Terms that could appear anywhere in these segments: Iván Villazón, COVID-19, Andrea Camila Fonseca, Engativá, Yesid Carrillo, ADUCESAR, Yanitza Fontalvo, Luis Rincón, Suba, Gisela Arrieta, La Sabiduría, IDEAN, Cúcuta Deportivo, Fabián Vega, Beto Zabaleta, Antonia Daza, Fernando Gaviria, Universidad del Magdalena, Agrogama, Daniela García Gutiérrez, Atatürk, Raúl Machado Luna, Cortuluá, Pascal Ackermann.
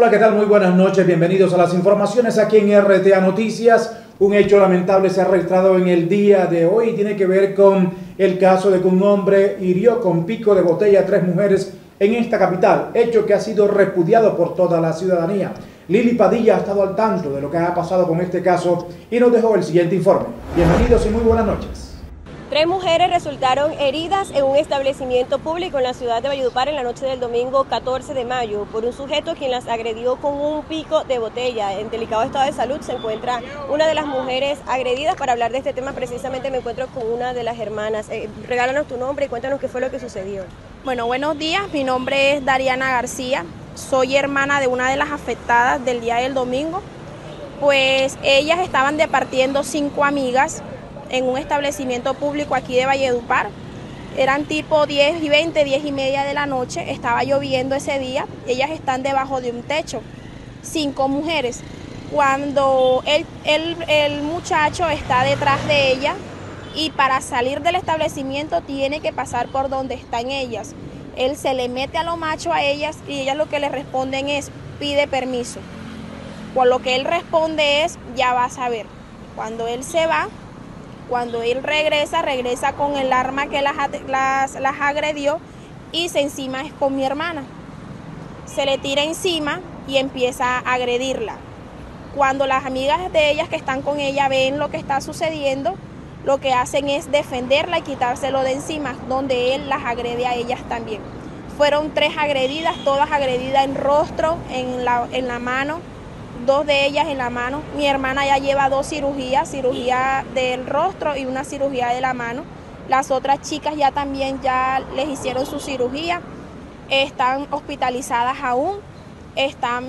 Hola, ¿qué tal? Muy buenas noches, bienvenidos a las informaciones aquí en RTA Noticias. Un hecho lamentable se ha registrado en el día de hoy y tiene que ver con el caso de que un hombre hirió con pico de botella a 3 mujeres en esta capital, hecho que ha sido repudiado por toda la ciudadanía. Lili Padilla ha estado al tanto de lo que ha pasado con este caso y nos dejó el siguiente informe. Bienvenidos y muy buenas noches. 3 mujeres resultaron heridas en un establecimiento público en la ciudad de Valledupar en la noche del domingo 14 de mayo por un sujeto quien las agredió con un pico de botella. En delicado estado de salud se encuentra una de las mujeres agredidas. Para hablar de este tema precisamente me encuentro con una de las hermanas. Regálanos tu nombre y cuéntanos qué fue lo que sucedió. Bueno, buenos días, mi nombre es Dariana García, soy hermana de una de las afectadas del día del domingo. Pues ellas estaban departiendo 5 amigas en un establecimiento público aquí de Valledupar. Eran tipo 10 y 20, 10 y media de la noche, estaba lloviendo ese día, ellas están debajo de un techo, 5 mujeres. Cuando el muchacho está detrás de ella y para salir del establecimiento tiene que pasar por donde están ellas. Él se le mete a lo macho a ellas y ellas lo que le responden es, pide permiso. Por lo que él responde es, ya vas a ver. Cuando él se va, cuando él regresa con el arma que las agredió y se encima es con mi hermana. Se le tira encima y empieza a agredirla. Cuando las amigas de ellas que están con ella ven lo que está sucediendo, lo que hacen es defenderla y quitárselo de encima, donde él las agrede a ellas también. Fueron 3 agredidas, todas agredidas en rostro, en la mano. 2 de ellas en la mano. Mi hermana ya lleva 2 cirugías, cirugía del rostro y una cirugía de la mano. Las otras chicas ya también les hicieron su cirugía, están hospitalizadas aún.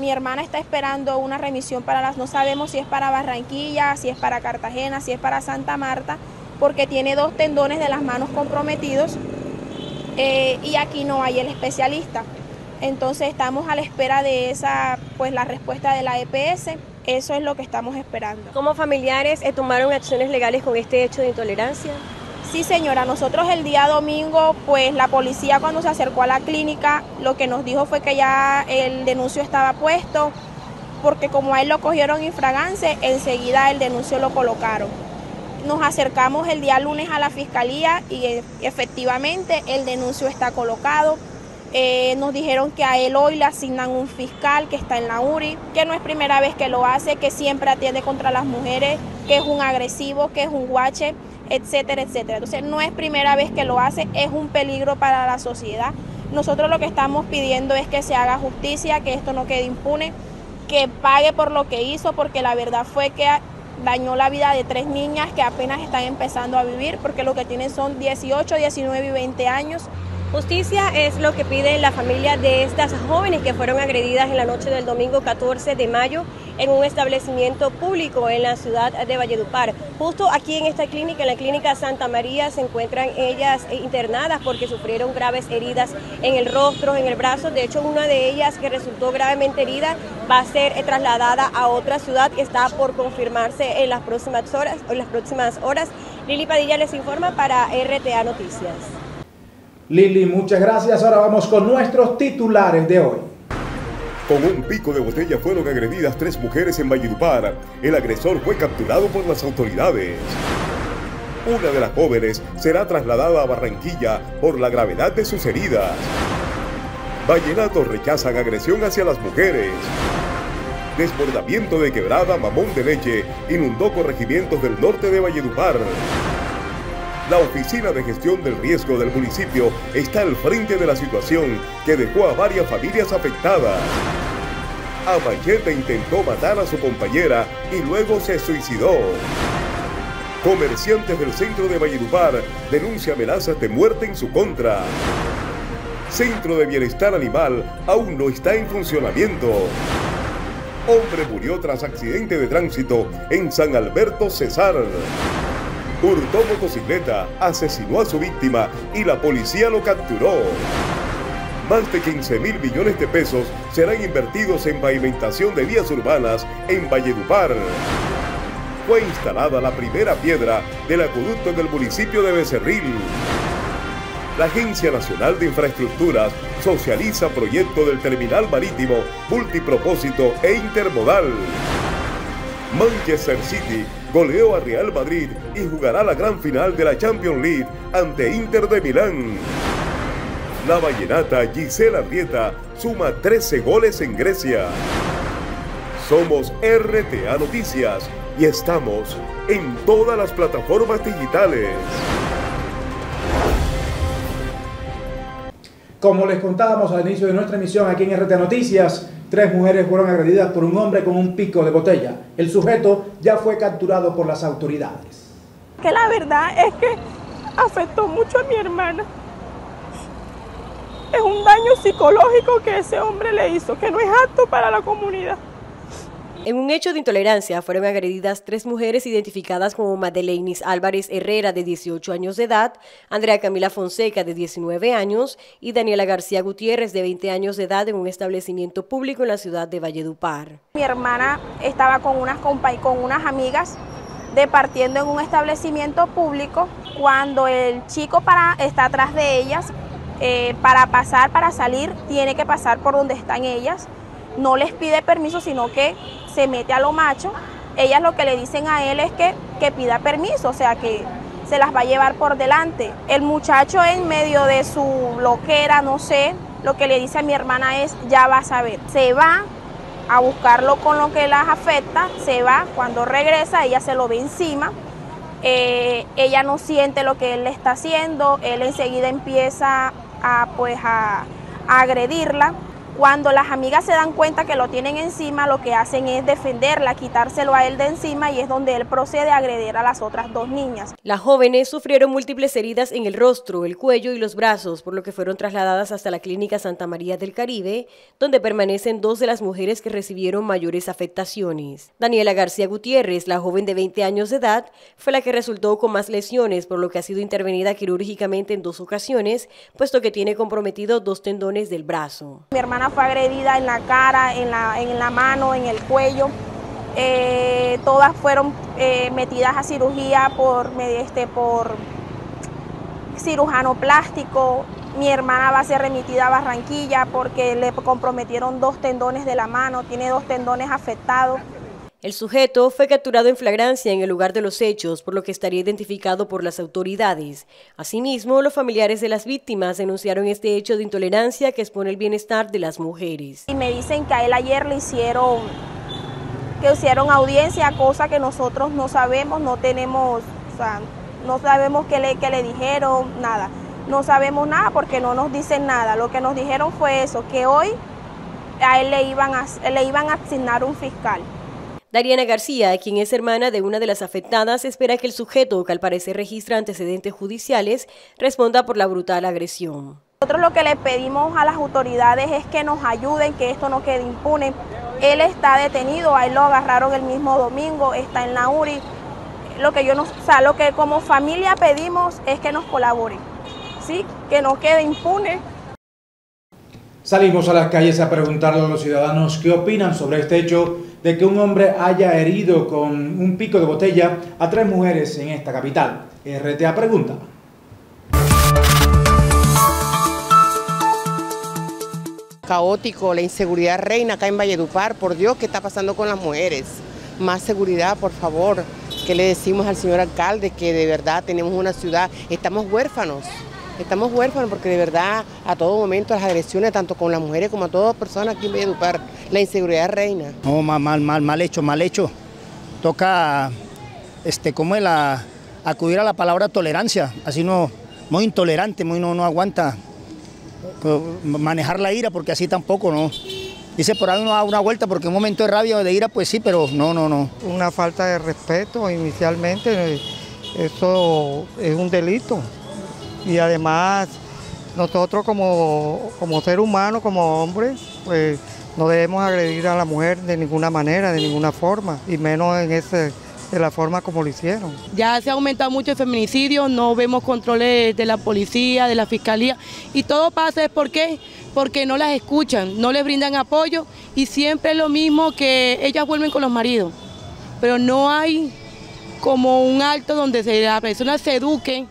Mi hermana está esperando una remisión para no sabemos si es para Barranquilla, si es para Cartagena, si es para Santa Marta, porque tiene 2 tendones de las manos comprometidos y aquí no hay el especialista. Entonces estamos a la espera de la respuesta de la EPS, eso es lo que estamos esperando. ¿Cómo familiares tomaron acciones legales con este hecho de intolerancia? Sí señora, nosotros el día domingo, pues la policía cuando se acercó a la clínica, lo que nos dijo fue que ya el denuncio estaba puesto, porque como a él lo cogieron infragante, enseguida el denuncio lo colocaron. Nos acercamos el día lunes a la fiscalía y efectivamente el denuncio está colocado. Nos dijeron que a él hoy le asignan un fiscal que está en la URI, que no es primera vez que lo hace, que siempre atiende contra las mujeres, que es un agresivo, que es un guache, etcétera, etcétera. Entonces no es primera vez que lo hace, es un peligro para la sociedad. Nosotros lo que estamos pidiendo es que se haga justicia, que esto no quede impune, que pague por lo que hizo, porque la verdad fue que dañó la vida de 3 niñas que apenas están empezando a vivir, porque lo que tienen son 18, 19 y 20 años. Justicia es lo que pide la familia de estas jóvenes que fueron agredidas en la noche del domingo 14 de mayo en un establecimiento público en la ciudad de Valledupar. Justo aquí en esta clínica, en la clínica Santa María, se encuentran ellas internadas porque sufrieron graves heridas en el rostro, en el brazo. De hecho, una de ellas que resultó gravemente herida va a ser trasladada a otra ciudad que está por confirmarse en las próximas horas. Lili Padilla les informa para RTA Noticias. Lili, muchas gracias. Ahora vamos con nuestros titulares de hoy. Con un pico de botella fueron agredidas 3 mujeres en Valledupar. El agresor fue capturado por las autoridades. Una de las jóvenes será trasladada a Barranquilla por la gravedad de sus heridas. Vallenatos rechazan agresión hacia las mujeres. Desbordamiento de quebrada Mamón de Leche inundó corregimientos del norte de Valledupar. La Oficina de Gestión del Riesgo del municipio está al frente de la situación que dejó a varias familias afectadas. A Machete intentó matar a su compañera y luego se suicidó. Comerciantes del centro de Valledupar denuncian amenazas de muerte en su contra. Centro de Bienestar Animal aún no está en funcionamiento. Hombre murió tras accidente de tránsito en San Alberto Cesar. Hurtó motocicleta, asesinó a su víctima y la policía lo capturó. Más de 15.000 millones de pesos serán invertidos en pavimentación de vías urbanas en Valledupar. Fue instalada la primera piedra del acueducto del municipio de Becerril. la Agencia Nacional de Infraestructuras socializa proyecto del terminal marítimo multipropósito e intermodal. Manchester City goleó a Real Madrid y jugará la gran final de la Champions League ante Inter de Milán. La vallenata Gisela Arrieta suma 13 goles en Grecia. Somos RTA Noticias y estamos en todas las plataformas digitales. Como les contábamos al inicio de nuestra emisión aquí en RTA Noticias, 3 mujeres fueron agredidas por un hombre con un pico de botella. El sujeto ya fue capturado por las autoridades. Que la verdad es que afectó mucho a mi hermana. Es un daño psicológico que ese hombre le hizo, que no es apto para la comunidad. En un hecho de intolerancia fueron agredidas 3 mujeres identificadas como Madeleine Álvarez Herrera, de 18 años de edad, Andrea Camila Fonseca, de 19 años, y Daniela García Gutiérrez, de 20 años de edad, en un establecimiento público en la ciudad de Valledupar. Mi hermana estaba con unas amigas departiendo en un establecimiento público cuando el chico está atrás de ellas. Para salir, tiene que pasar por donde están ellas. No les pide permiso, sino que se mete a lo macho. Ellas lo que le dicen a él es que pida permiso, o sea, que se las va a llevar por delante. El muchacho, en medio de su loquera, no sé, lo que le dice a mi hermana es: ya vas a ver. Se va a buscarlo con lo que las afecta, se va. Cuando regresa, ella se lo ve encima. Ella no siente lo que él le está haciendo. Él enseguida empieza a agredirla. Cuando las amigas se dan cuenta que lo tienen encima, lo que hacen es defenderla, quitárselo a él de encima, y es donde él procede a agredir a las otras 2 niñas. Las jóvenes sufrieron múltiples heridas en el rostro, el cuello y los brazos, por lo que fueron trasladadas hasta la clínica Santa María del Caribe, donde permanecen 2 de las mujeres que recibieron mayores afectaciones. Daniela García Gutiérrez, la joven de 20 años de edad, fue la que resultó con más lesiones, por lo que ha sido intervenida quirúrgicamente en 2 ocasiones, puesto que tiene comprometidos 2 tendones del brazo. Mi hermana fue agredida en la cara, en la mano, en el cuello. Todas fueron metidas a cirugía por cirujano plástico. Mi hermana va a ser remitida a Barranquilla porque le comprometieron 2 tendones de la mano, tiene 2 tendones afectados. El sujeto fue capturado en flagrancia en el lugar de los hechos, por lo que estaría identificado por las autoridades. Asimismo, los familiares de las víctimas denunciaron este hecho de intolerancia que expone el bienestar de las mujeres. Y me dicen que a él ayer le hicieron audiencia, cosa que nosotros no sabemos, no tenemos, o sea, no sabemos qué le dijeron, nada. No sabemos nada porque no nos dicen nada. Lo que nos dijeron fue eso, que hoy a él le iban a asignar un fiscal. Dariana García, quien es hermana de una de las afectadas, espera que el sujeto, que al parecer registra antecedentes judiciales, responda por la brutal agresión. Nosotros lo que le pedimos a las autoridades es que nos ayuden, que esto no quede impune. Él está detenido, a él lo agarraron el mismo domingo, está en la URI. Lo que como familia pedimos es que nos colaboren, ¿sí? Que no quede impune. Salimos a las calles a preguntarle a los ciudadanos qué opinan sobre este hecho de que un hombre haya herido con un pico de botella a 3 mujeres en esta capital. RTA pregunta. Caótico, la inseguridad reina acá en Valledupar. Por Dios, ¿qué está pasando con las mujeres? Más seguridad, por favor. ¿Qué le decimos al señor alcalde? Que de verdad tenemos una ciudad, estamos huérfanos porque de verdad a todo momento las agresiones, tanto con las mujeres como a todas personas aquí en Valledupar, la inseguridad reina. No, mal hecho. Toca, acudir a la palabra tolerancia, así no, muy intolerante, no aguanta manejar la ira, porque así tampoco, no. Dice por ahí uno da una vuelta porque un momento de rabia o de ira, pues sí, pero no. Una falta de respeto inicialmente, eso es un delito. Y además nosotros como ser humano, como hombres, pues no debemos agredir a la mujer de ninguna manera, de ninguna forma, y menos de la forma como lo hicieron. Ya se ha aumentado mucho el feminicidio, no vemos controles de la policía, de la fiscalía, y todo pasa es porque no las escuchan, no les brindan apoyo, y siempre es lo mismo, que ellas vuelven con los maridos, pero no hay como un alto donde la persona se eduque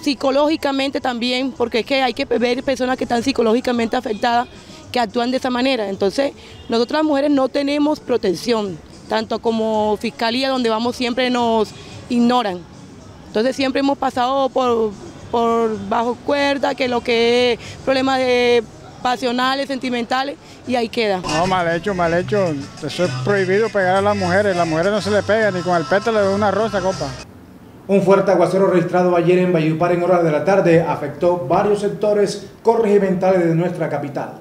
psicológicamente también, porque es que hay que ver personas que están psicológicamente afectadas, que actúan de esa manera. Entonces, nosotras las mujeres no tenemos protección, tanto como fiscalía, donde vamos siempre nos ignoran. Entonces, siempre hemos pasado por bajo cuerda, que lo que es problemas de pasionales, sentimentales, y ahí queda. No, mal hecho, mal hecho. Eso es prohibido pegar a las mujeres. Las mujeres no se les pega, ni con el pétalo de una rosa, compa. Un fuerte aguacero registrado ayer en Valledupar en horas de la tarde afectó varios sectores corregimentales de nuestra capital.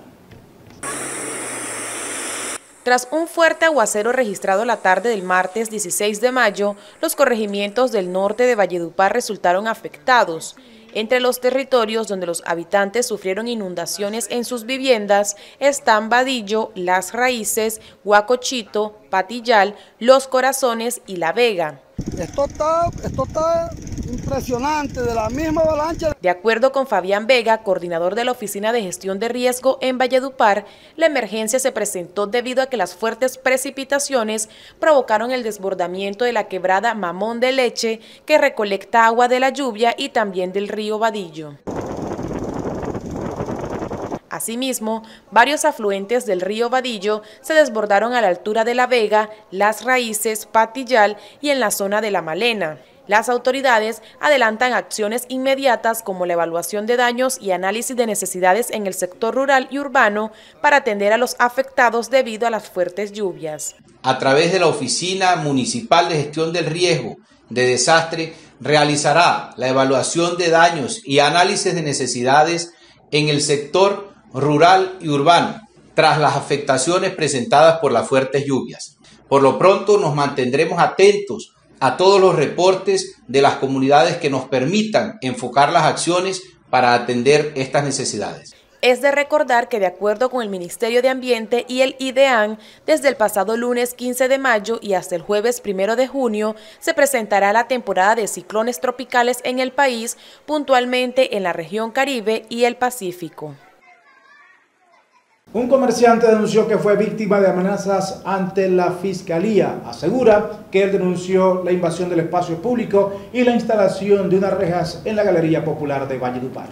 Tras un fuerte aguacero registrado la tarde del martes 16 de mayo, los corregimientos del norte de Valledupar resultaron afectados. Entre los territorios donde los habitantes sufrieron inundaciones en sus viviendas están Badillo, Las Raíces, Huacochito, Patillal, Los Corazones y La Vega. Esto está impresionante, de la misma avalancha. De acuerdo con Fabián Vega, coordinador de la Oficina de Gestión de Riesgo en Valledupar, la emergencia se presentó debido a que las fuertes precipitaciones provocaron el desbordamiento de la quebrada Mamón de Leche, que recolecta agua de la lluvia y también del río Badillo. Asimismo, varios afluentes del río Badillo se desbordaron a la altura de La Vega, Las Raíces, Patillal y en la zona de La Malena. Las autoridades adelantan acciones inmediatas como la evaluación de daños y análisis de necesidades en el sector rural y urbano para atender a los afectados debido a las fuertes lluvias. A través de la Oficina Municipal de Gestión del Riesgo de Desastre, realizará la evaluación de daños y análisis de necesidades en el sector rural y urbano, tras las afectaciones presentadas por las fuertes lluvias. Por lo pronto nos mantendremos atentos a todos los reportes de las comunidades que nos permitan enfocar las acciones para atender estas necesidades. Es de recordar que de acuerdo con el Ministerio de Ambiente y el IDEAN, desde el pasado lunes 15 de mayo y hasta el jueves 1 de junio se presentará la temporada de ciclones tropicales en el país, puntualmente en la región Caribe y el Pacífico. Un comerciante denunció que fue víctima de amenazas ante la Fiscalía. Asegura que él denunció la invasión del espacio público y la instalación de unas rejas en la Galería Popular de Valledupar.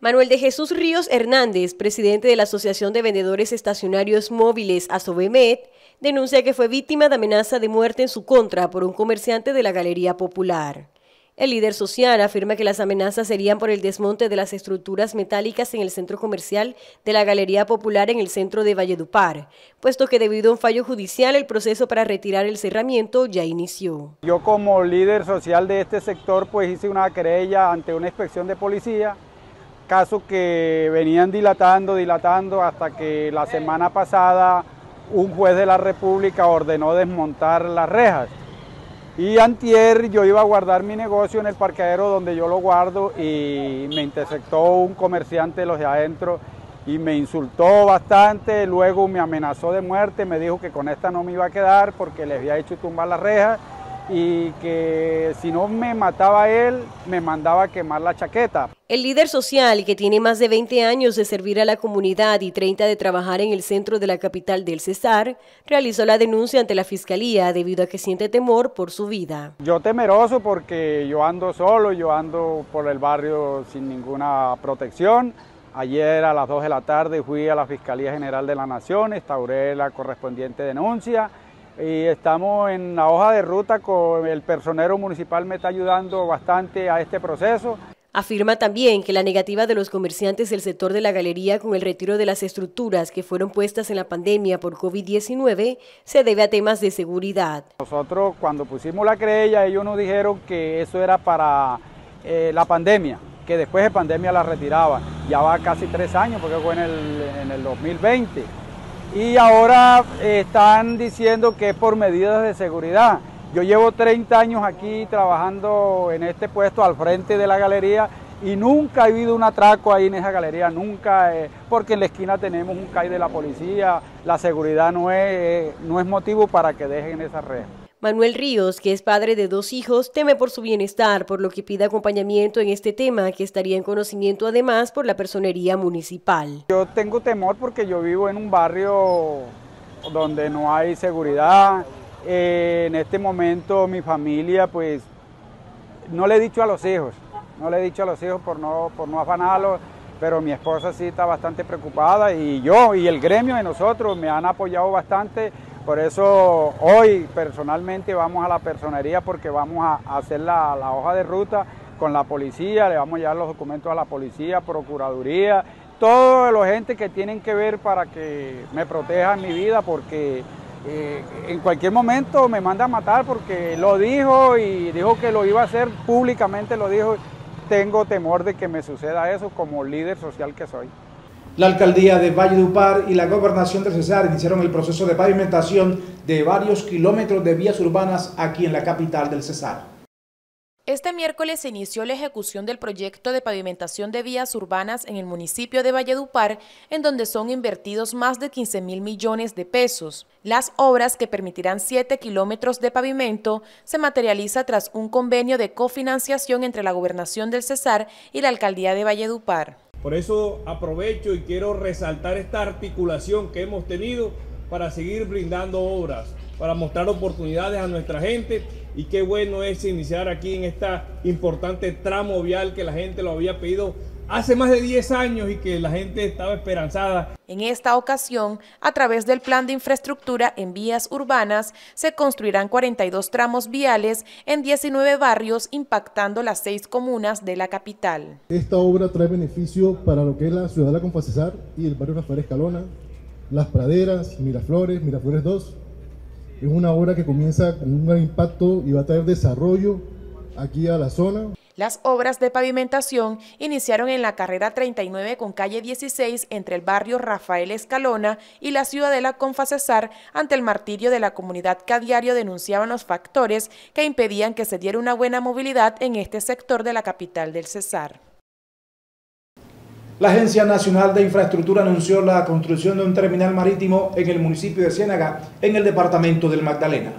Manuel de Jesús Ríos Hernández, presidente de la Asociación de Vendedores Estacionarios Móviles Asobemet, denuncia que fue víctima de amenaza de muerte en su contra por un comerciante de la Galería Popular. El líder social afirma que las amenazas serían por el desmonte de las estructuras metálicas en el centro comercial de la Galería Popular en el centro de Valledupar, puesto que debido a un fallo judicial el proceso para retirar el cerramiento ya inició. Yo como líder social de este sector pues hice una querella ante una inspección de policía, caso que venían dilatando hasta que la semana pasada un juez de la República ordenó desmontar las rejas. Y antier yo iba a guardar mi negocio en el parqueadero donde yo lo guardo y me interceptó un comerciante de los de adentro y me insultó bastante, luego me amenazó de muerte, me dijo que con esta no me iba a quedar porque le había hecho tumbar la reja y que si no me mataba él, me mandaba a quemar la chaqueta. El líder social, que tiene más de 20 años de servir a la comunidad y 30 de trabajar en el centro de la capital del Cesar, realizó la denuncia ante la Fiscalía debido a que siente temor por su vida. Yo temeroso porque yo ando solo, yo ando por el barrio sin ninguna protección. Ayer a las 2 de la tarde fui a la Fiscalía General de la Nación, instauré la correspondiente denuncia. Y estamos en la hoja de ruta, con el personero municipal me está ayudando bastante a este proceso. Afirma también que la negativa de los comerciantes del sector de la galería con el retiro de las estructuras que fueron puestas en la pandemia por COVID-19 se debe a temas de seguridad. Nosotros cuando pusimos la querella ellos nos dijeron que eso era para la pandemia, que después de pandemia la retiraban. Ya va casi 3 años porque fue en el 2020. Y ahora están diciendo que es por medidas de seguridad. Yo llevo 30 años aquí trabajando en este puesto al frente de la galería y nunca ha habido un atraco ahí en esa galería, nunca, porque en la esquina tenemos un CAI de la policía, la seguridad no es motivo para que dejen esa red. Manuel Ríos, que es padre de 2 hijos, teme por su bienestar, por lo que pide acompañamiento en este tema, que estaría en conocimiento además por la personería municipal. Yo tengo temor porque yo vivo en un barrio donde no hay seguridad. En este momento mi familia, pues, no le he dicho a los hijos No le he dicho a los hijos por no afanarlos, pero mi esposa sí está bastante preocupada y yo y el gremio de nosotros me han apoyado bastante. Por eso hoy personalmente vamos a la personería porque vamos a hacer la hoja de ruta con la policía, le vamos a llevar los documentos a la policía, procuraduría, todos los agentes que tienen que ver para que me protejan mi vida porque en cualquier momento me manda a matar porque lo dijo y dijo que lo iba a hacer, públicamente lo dijo. Tengo temor de que me suceda eso como líder social que soy. La Alcaldía de Valledupar y la Gobernación del Cesar iniciaron el proceso de pavimentación de varios kilómetros de vías urbanas aquí en la capital del Cesar. Este miércoles se inició la ejecución del proyecto de pavimentación de vías urbanas en el municipio de Valledupar, en donde son invertidos más de 15.000 millones de pesos. Las obras, que permitirán 7 kilómetros de pavimento, se materializa tras un convenio de cofinanciación entre la Gobernación del Cesar y la Alcaldía de Valledupar. Por eso aprovecho y quiero resaltar esta articulación que hemos tenido para seguir brindando obras, para mostrar oportunidades a nuestra gente, y qué bueno es iniciar aquí en este importante tramo vial que la gente lo había pedido hace más de 10 años y que la gente estaba esperanzada. En esta ocasión, a través del Plan de Infraestructura en Vías Urbanas, se construirán 42 tramos viales en 19 barrios, impactando las 6 comunas de la capital. Esta obra trae beneficio para lo que es la ciudad de la Confacesar y el barrio Rafael Escalona, Las Praderas, Miraflores, Miraflores 2. Es una obra que comienza con un gran impacto y va a traer desarrollo aquí a la zona. Las obras de pavimentación iniciaron en la carrera 39 con calle 16 entre el barrio Rafael Escalona y la ciudadela Confacesar, ante el martirio de la comunidad que a diario denunciaban los factores que impedían que se diera una buena movilidad en este sector de la capital del Cesar. La Agencia Nacional de Infraestructura anunció la construcción de un terminal marítimo en el municipio de Ciénaga, en el departamento del Magdalena.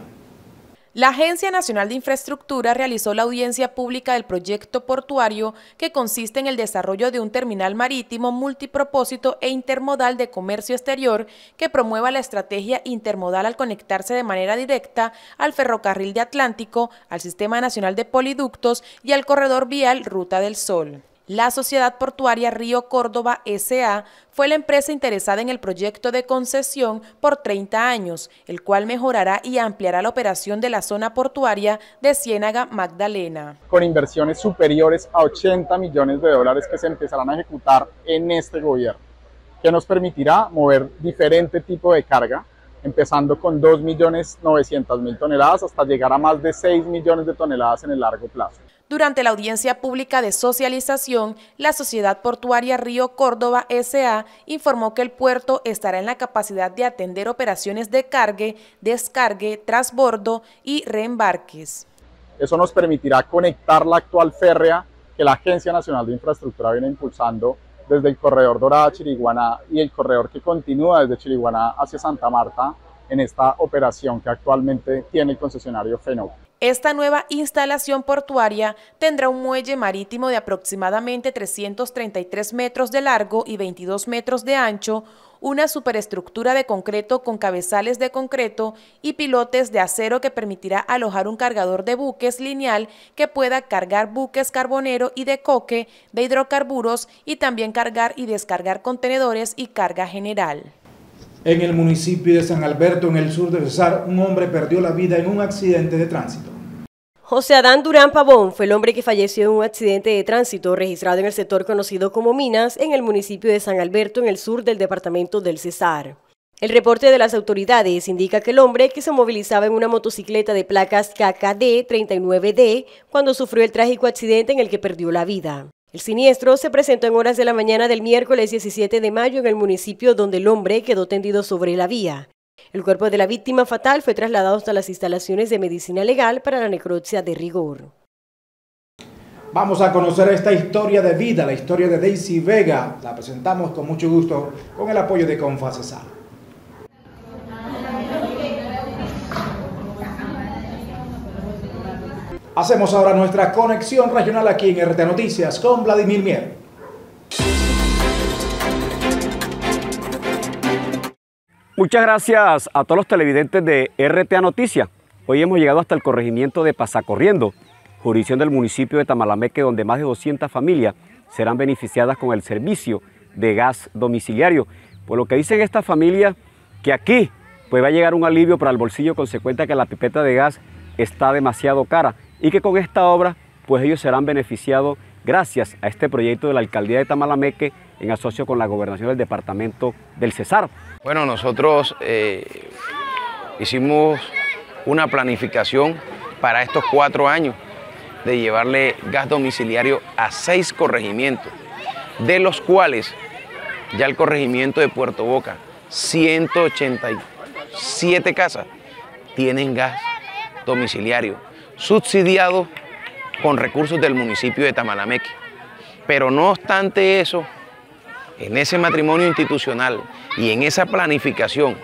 La Agencia Nacional de Infraestructura realizó la audiencia pública del proyecto portuario, que consiste en el desarrollo de un terminal marítimo multipropósito e intermodal de comercio exterior que promueva la estrategia intermodal al conectarse de manera directa al ferrocarril de Atlántico, al Sistema Nacional de Poliductos y al corredor vial Ruta del Sol. La Sociedad Portuaria Río Córdoba S.A. fue la empresa interesada en el proyecto de concesión por 30 años, el cual mejorará y ampliará la operación de la zona portuaria de Ciénaga Magdalena. Con inversiones superiores a 80 millones de dólares que se empezarán a ejecutar en este gobierno, que nos permitirá mover diferente tipo de carga, empezando con 2.900.000 toneladas hasta llegar a más de 6 millones de toneladas en el largo plazo. Durante la audiencia pública de socialización, la Sociedad Portuaria Río Córdoba S.A. informó que el puerto estará en la capacidad de atender operaciones de cargue, descargue, transbordo y reembarques. Eso nos permitirá conectar la actual férrea que la Agencia Nacional de Infraestructura viene impulsando desde el corredor Dorada Chiriguaná y el corredor que continúa desde Chiriguaná hacia Santa Marta en esta operación que actualmente tiene el concesionario FENOCO. Esta nueva instalación portuaria tendrá un muelle marítimo de aproximadamente 333 metros de largo y 22 metros de ancho, una superestructura de concreto con cabezales de concreto y pilotes de acero que permitirá alojar un cargador de buques lineal que pueda cargar buques carbonero y de coque, de hidrocarburos, y también cargar y descargar contenedores y carga general. En el municipio de San Alberto, en el sur de Cesar, un hombre perdió la vida en un accidente de tránsito. José Adán Durán Pavón fue el hombre que falleció en un accidente de tránsito registrado en el sector conocido como Minas, en el municipio de San Alberto, en el sur del departamento del Cesar. El reporte de las autoridades indica que el hombre, que se movilizaba en una motocicleta de placas KKD 39D, cuando sufrió el trágico accidente en el que perdió la vida. El siniestro se presentó en horas de la mañana del miércoles 17 de mayo en el municipio, donde el hombre quedó tendido sobre la vía. El cuerpo de la víctima fatal fue trasladado hasta las instalaciones de medicina legal para la necropsia de rigor. Vamos a conocer esta historia de vida, la historia de Daisy Vega. La presentamos con mucho gusto con el apoyo de Confacesar. Hacemos ahora nuestra conexión regional aquí en RTA Noticias con Vladimir Mier. Muchas gracias a todos los televidentes de RTA Noticias. Hoy hemos llegado hasta el corregimiento de Pasacorriendo, jurisdicción del municipio de Tamalameque, donde más de 200 familias serán beneficiadas con el servicio de gas domiciliario. Por lo que dicen estas familias, que aquí pues va a llegar un alivio para el bolsillo, consecuente a que la pipeta de gas está demasiado cara, y que con esta obra pues ellos serán beneficiados gracias a este proyecto de la Alcaldía de Tamalameque en asocio con la Gobernación del Departamento del Cesar. Bueno, nosotros hicimos una planificación para estos 4 años de llevarle gas domiciliario a 6 corregimientos, de los cuales ya el corregimiento de Puerto Boca, 187 casas tienen gas domiciliario, subsidiado con recursos del municipio de Tamalameque. Pero no obstante eso, en ese matrimonio institucional y en esa planificación,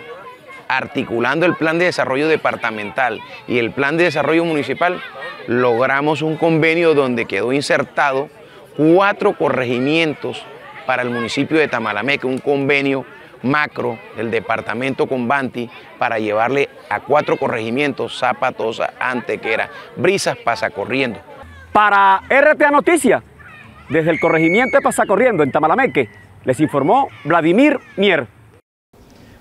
articulando el plan de desarrollo departamental y el plan de desarrollo municipal, logramos un convenio donde quedó insertado 4 corregimientos para el municipio de Tamalameque, un convenio macro del departamento con Banti para llevarle a 4 corregimientos, Zapatosa, Antequera, Brisas, Pasacorriendo. Para RTA Noticias, desde el corregimiento de Pasacorriendo en Tamalameque, les informó Vladimir Mier.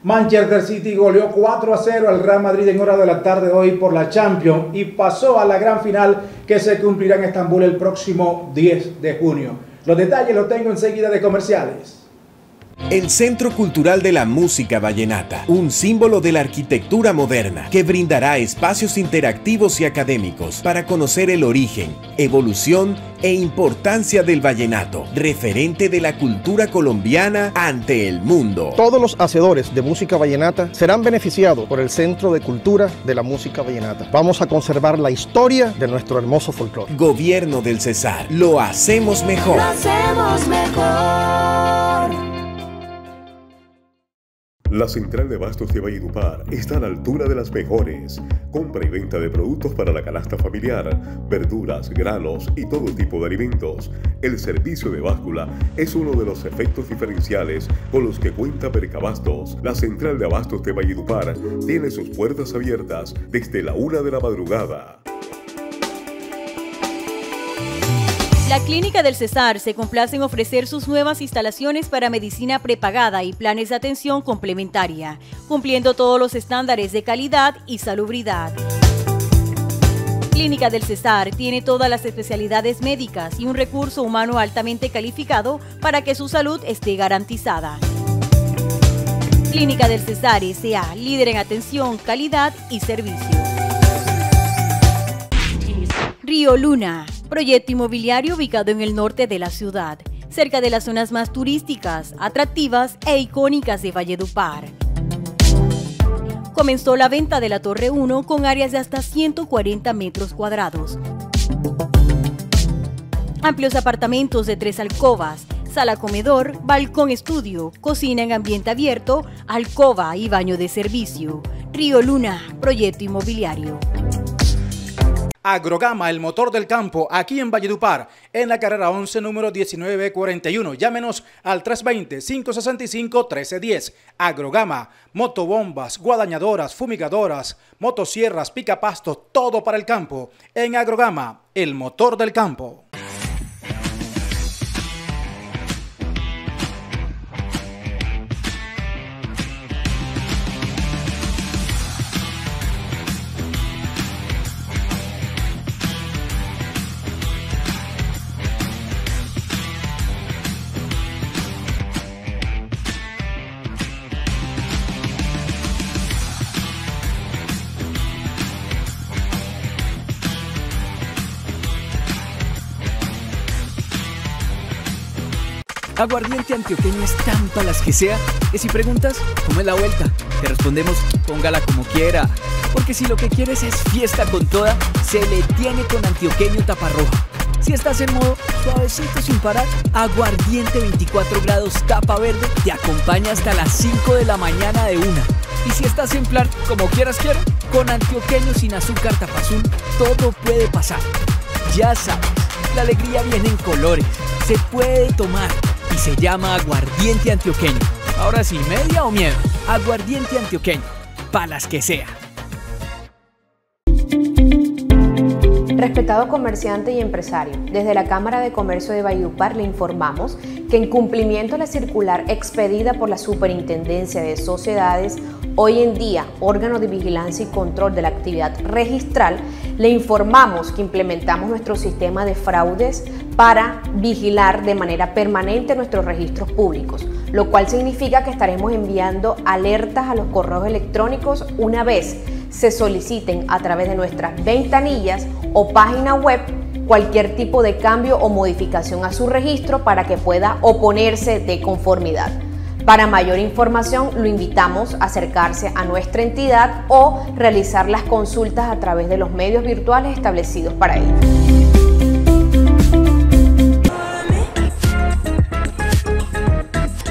Manchester City goleó 4-0 al Real Madrid en horas de la tarde de hoy por la Champions y pasó a la gran final que se cumplirá en Estambul el próximo 10 de junio. Los detalles los tengo enseguida de comerciales. El Centro Cultural de la Música Vallenata, un símbolo de la arquitectura moderna que brindará espacios interactivos y académicos para conocer el origen, evolución e importancia del vallenato, referente de la cultura colombiana ante el mundo. Todos los hacedores de música vallenata serán beneficiados por el Centro de Cultura de la Música Vallenata. Vamos a conservar la historia de nuestro hermoso folclore. Gobierno del Cesar, lo hacemos mejor. Lo hacemos mejor. La Central de Abastos de Valledupar está a la altura de las mejores. Compra y venta de productos para la canasta familiar, verduras, granos y todo tipo de alimentos. El servicio de báscula es uno de los efectos diferenciales con los que cuenta Percabastos. La Central de Abastos de Valledupar tiene sus puertas abiertas desde la 1 de la madrugada. La Clínica del Cesar se complace en ofrecer sus nuevas instalaciones para medicina prepagada y planes de atención complementaria, cumpliendo todos los estándares de calidad y salubridad. Clínica del Cesar tiene todas las especialidades médicas y un recurso humano altamente calificado para que su salud esté garantizada. Clínica del Cesar S.A., líder en atención, calidad y servicio. Río Luna, proyecto inmobiliario ubicado en el norte de la ciudad, cerca de las zonas más turísticas, atractivas e icónicas de Valledupar. Comenzó la venta de la Torre 1 con áreas de hasta 140 metros cuadrados. Amplios apartamentos de 3 alcobas, sala comedor, balcón estudio, cocina en ambiente abierto, alcoba y baño de servicio. Río Luna, proyecto inmobiliario. Agrogama, el motor del campo, aquí en Valledupar, en la carrera 11, número 1941. Llámenos al 320-565-1310. Agrogama, motobombas, guadañadoras, fumigadoras, motosierras, picapastos, todo para el campo. En Agrogama, el motor del campo. Aguardiente antioqueño es tanto a las que sea, que si preguntas, ¿cómo es la vuelta? Te respondemos, póngala como quiera, porque si lo que quieres es fiesta con toda, se le tiene con antioqueño taparroja. Si estás en modo suavecito sin parar, aguardiente 24 grados tapa verde te acompaña hasta las 5 de la mañana de una. Y si estás en plan, como quieras quiera, con antioqueño sin azúcar tapa azul, todo puede pasar. Ya sabes, la alegría viene en colores, se puede tomar. Y se llama aguardiente antioqueño. Ahora sí, media o miedo. Aguardiente antioqueño, pa' las que sea. Respetado comerciante y empresario, desde la Cámara de Comercio de Valledupar le informamos que en cumplimiento a la circular expedida por la Superintendencia de Sociedades, hoy en día órgano de vigilancia y control de la actividad registral, le informamos que implementamos nuestro sistema de fraudes para vigilar de manera permanente nuestros registros públicos, lo cual significa que estaremos enviando alertas a los correos electrónicos una vez se soliciten a través de nuestras ventanillas o página web cualquier tipo de cambio o modificación a su registro para que pueda oponerse de conformidad. Para mayor información lo invitamos a acercarse a nuestra entidad o realizar las consultas a través de los medios virtuales establecidos para ello.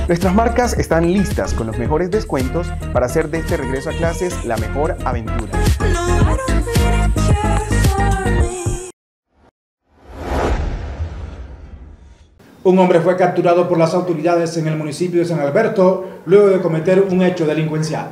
Nuestras marcas están listas con los mejores descuentos para hacer de este regreso a clases la mejor aventura. Un hombre fue capturado por las autoridades en el municipio de San Alberto luego de cometer un hecho delincuencial.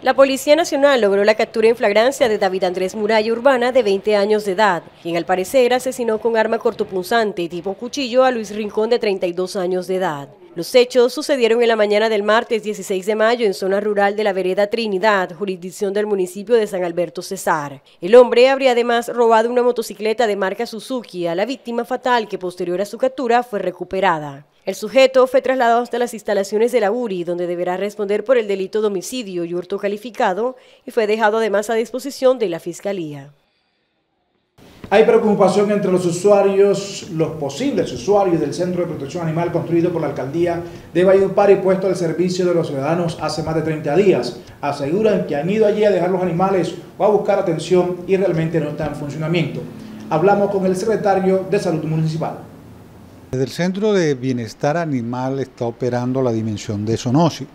La Policía Nacional logró la captura en flagrancia de David Andrés Muralla Urbana, de 20 años de edad, quien al parecer asesinó con arma cortopunzante tipo cuchillo a Luis Rincón, de 32 años de edad. Los hechos sucedieron en la mañana del martes 16 de mayo en zona rural de la vereda Trinidad, jurisdicción del municipio de San Alberto Cesar. El hombre habría además robado una motocicleta de marca Suzuki a la víctima fatal, que posterior a su captura fue recuperada. El sujeto fue trasladado hasta las instalaciones de la URI, donde deberá responder por el delito de homicidio y hurto calificado, y fue dejado además a disposición de la Fiscalía. Hay preocupación entre los posibles usuarios del Centro de Protección Animal construido por la Alcaldía de Valledupar y puesto al servicio de los ciudadanos hace más de 30 días. Aseguran que han ido allí a dejar los animales o a buscar atención y realmente no está en funcionamiento. Hablamos con el secretario de Salud Municipal. Desde el Centro de Bienestar Animal está operando la dimensión de zoonosis.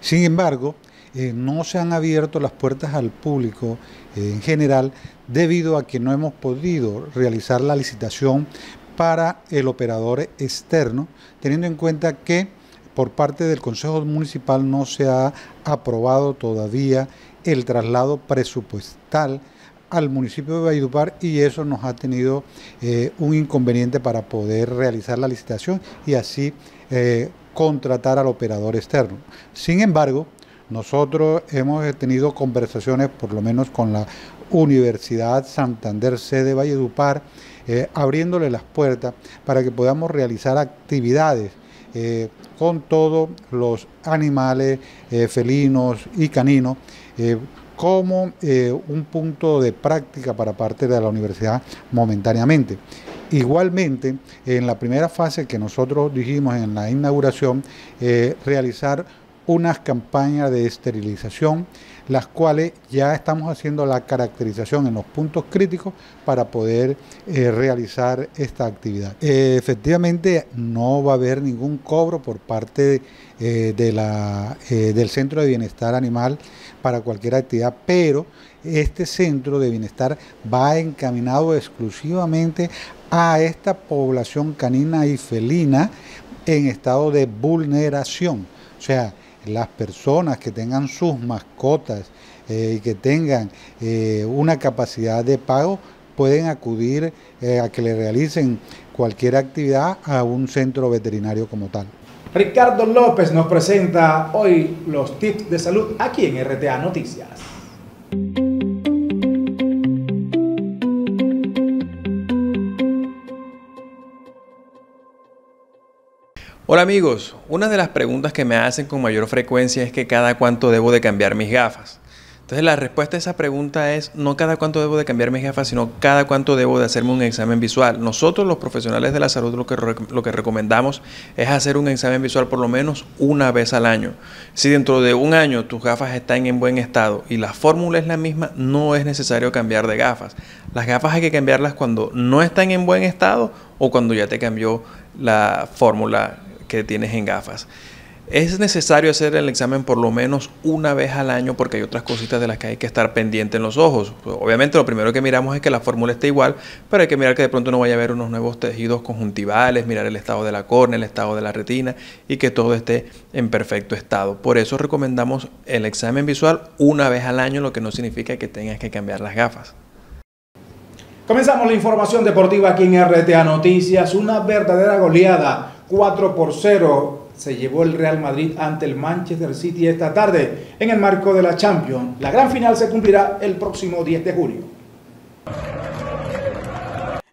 Sin embargo, no se han abierto las puertas al público en general debido a que no hemos podido realizar la licitación para el operador externo, teniendo en cuenta que por parte del Consejo Municipal no se ha aprobado todavía el traslado presupuestal al municipio de Valledupar, y eso nos ha tenido un inconveniente para poder realizar la licitación y así contratar al operador externo. Sin embargo, nosotros hemos tenido conversaciones, por lo menos con la Universidad Santander sede Valledupar, abriéndole las puertas para que podamos realizar actividades con todos los animales felinos y caninos, como un punto de práctica para parte de la universidad momentáneamente. Igualmente, en la primera fase que nosotros dijimos en la inauguración, realizar unas campañas de esterilización, las cuales ya estamos haciendo la caracterización en los puntos críticos para poder realizar esta actividad. Efectivamente, no va a haber ningún cobro por parte del Centro de Bienestar Animal para cualquier actividad, pero este Centro de Bienestar va encaminado exclusivamente a esta población canina y felina en estado de vulneración. O sea, las personas que tengan sus mascotas y que tengan una capacidad de pago pueden acudir a que le realicen cualquier actividad a un centro veterinario como tal. Ricardo López nos presenta hoy los tips de salud aquí en RTA Noticias. Hola amigos, una de las preguntas que me hacen con mayor frecuencia es que cada cuánto debo de cambiar mis gafas. Entonces la respuesta a esa pregunta es no cada cuánto debo de cambiar mis gafas, sino cada cuánto debo de hacerme un examen visual. Nosotros los profesionales de la salud lo que recomendamos es hacer un examen visual por lo menos una vez al año. Si dentro de un año tus gafas están en buen estado y la fórmula es la misma, no es necesario cambiar de gafas. Las gafas hay que cambiarlas cuando no están en buen estado o cuando ya te cambió la fórmula que tienes en gafas. Es necesario hacer el examen por lo menos una vez al año porque hay otras cositas de las que hay que estar pendiente en los ojos. Pues obviamente lo primero que miramos es que la fórmula esté igual, pero hay que mirar que de pronto no vaya a haber unos nuevos tejidos conjuntivales, mirar el estado de la córnea, el estado de la retina y que todo esté en perfecto estado. Por eso recomendamos el examen visual una vez al año, lo que no significa que tengas que cambiar las gafas. Comenzamos la información deportiva aquí en RTA Noticias. Una verdadera goleada, 4-0, se llevó el Real Madrid ante el Manchester City esta tarde en el marco de la Champions. La gran final se cumplirá el próximo 10 de junio.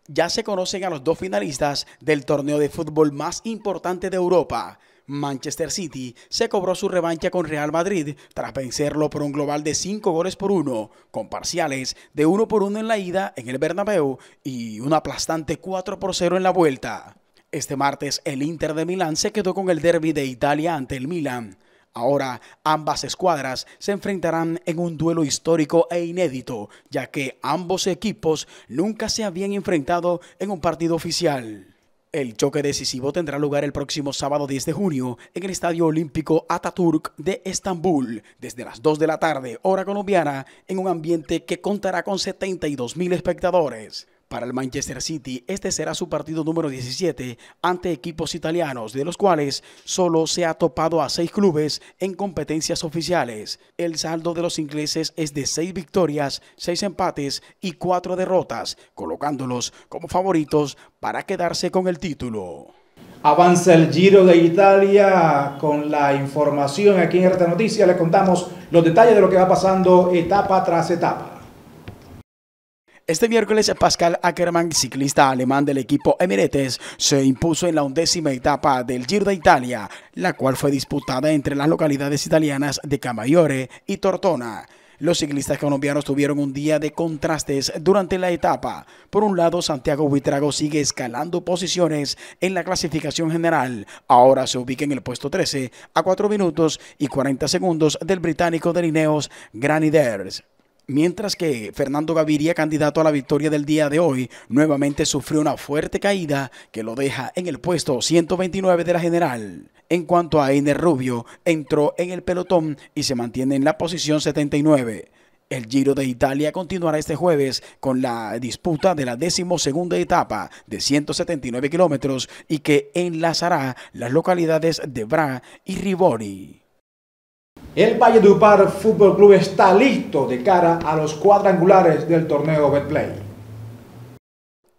Ya se conocen a los dos finalistas del torneo de fútbol más importante de Europa. Manchester City se cobró su revancha con Real Madrid tras vencerlo por un global de 5-1, con parciales de 1-1 en la ida en el Bernabéu y un aplastante 4-0 en la vuelta. Este martes el Inter de Milán se quedó con el derbi de Italia ante el Milan. Ahora ambas escuadras se enfrentarán en un duelo histórico e inédito, ya que ambos equipos nunca se habían enfrentado en un partido oficial. El choque decisivo tendrá lugar el próximo sábado 10 de junio en el Estadio Olímpico Atatürk de Estambul, desde las 2 de la tarde, hora colombiana, en un ambiente que contará con 72.000 espectadores. Para el Manchester City, este será su partido número 17 ante equipos italianos, de los cuales solo se ha topado a 6 clubes en competencias oficiales. El saldo de los ingleses es de 6 victorias, 6 empates y 4 derrotas, colocándolos como favoritos para quedarse con el título. Avanza el Giro de Italia con la información. Aquí en RTA Noticias les contamos los detalles de lo que va pasando etapa tras etapa. Este miércoles, Pascal Ackermann, ciclista alemán del equipo Emirates, se impuso en la 11ª etapa del Giro de Italia, la cual fue disputada entre las localidades italianas de Camaiore y Tortona. Los ciclistas colombianos tuvieron un día de contrastes durante la etapa. Por un lado, Santiago Buitrago sigue escalando posiciones en la clasificación general. Ahora se ubica en el puesto 13 a 4 minutos y 40 segundos del británico de Ineos Grenadiers. Mientras que Fernando Gaviria, candidato a la victoria del día de hoy, nuevamente sufrió una fuerte caída que lo deja en el puesto 129 de la general. En cuanto a Einer Rubio, entró en el pelotón y se mantiene en la posición 79. El Giro de Italia continuará este jueves con la disputa de la 12ª etapa de 179 kilómetros y que enlazará las localidades de Bra y Rivoli. El Valledupar Fútbol Club está listo de cara a los cuadrangulares del torneo Betplay.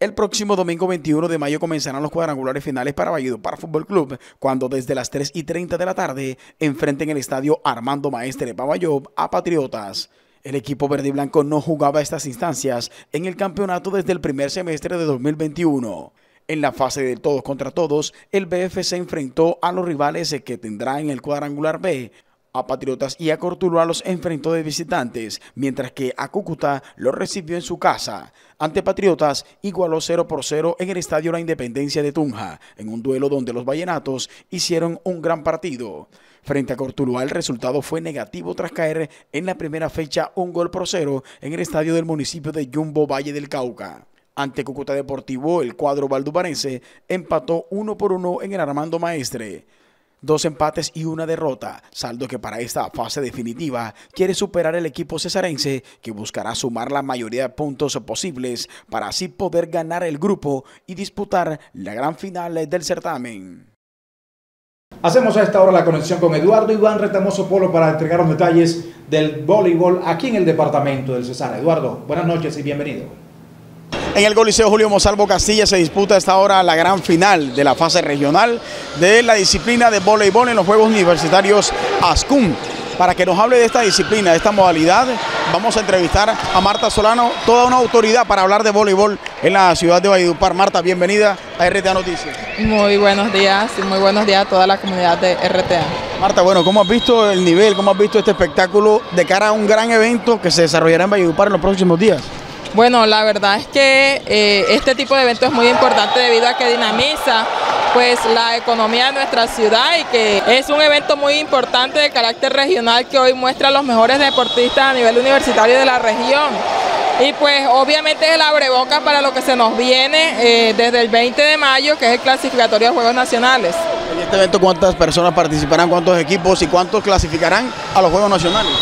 El próximo domingo 21 de mayo comenzarán los cuadrangulares finales para Valledupar Fútbol Club, cuando desde las 3:30 de la tarde enfrenten el estadio Armando Maestre Babayov a Patriotas. El equipo verde y blanco no jugaba estas instancias en el campeonato desde el primer semestre de 2021. En la fase de todos contra todos, el BF se enfrentó a los rivales que tendrá en el cuadrangular B. A Patriotas y a Cortuluá los enfrentó de visitantes, mientras que a Cúcuta los recibió en su casa. Ante Patriotas igualó 0-0 en el Estadio La Independencia de Tunja, en un duelo donde los vallenatos hicieron un gran partido. Frente a Cortuluá el resultado fue negativo tras caer en la primera fecha 1-0 en el estadio del municipio de Yumbo, Valle del Cauca. Ante Cúcuta Deportivo el cuadro valduparense empató 1-1 en el Armando Maestre. 2 empates y 1 derrota, saldo que para esta fase definitiva quiere superar el equipo cesarense, que buscará sumar la mayoría de puntos posibles para así poder ganar el grupo y disputar la gran final del certamen. Hacemos a esta hora la conexión con Eduardo Iván Retamoso Polo para entregar los detalles del voleibol aquí en el departamento del Cesar. Eduardo, buenas noches y bienvenido. En el Coliseo Julio Monsalvo Castilla se disputa a esta hora la gran final de la fase regional de la disciplina de voleibol en los Juegos Universitarios ASCUM. Para que nos hable de esta disciplina, de esta modalidad, vamos a entrevistar a Marta Solano, toda una autoridad para hablar de voleibol en la ciudad de Valledupar. Marta, bienvenida a RTA Noticias. Muy buenos días y muy buenos días a toda la comunidad de RTA. Marta, bueno, ¿cómo has visto el nivel, cómo has visto este espectáculo de cara a un gran evento que se desarrollará en Valledupar en los próximos días? Bueno, la verdad es que este tipo de evento es muy importante debido a que dinamiza pues la economía de nuestra ciudad y que es un evento muy importante de carácter regional que hoy muestra a los mejores deportistas a nivel universitario de la región. Y pues obviamente es el abreboca para lo que se nos viene desde el 20 de mayo, que es el clasificatorio de Juegos Nacionales. ¿En este evento cuántas personas participarán, cuántos equipos y cuántos clasificarán a los Juegos Nacionales?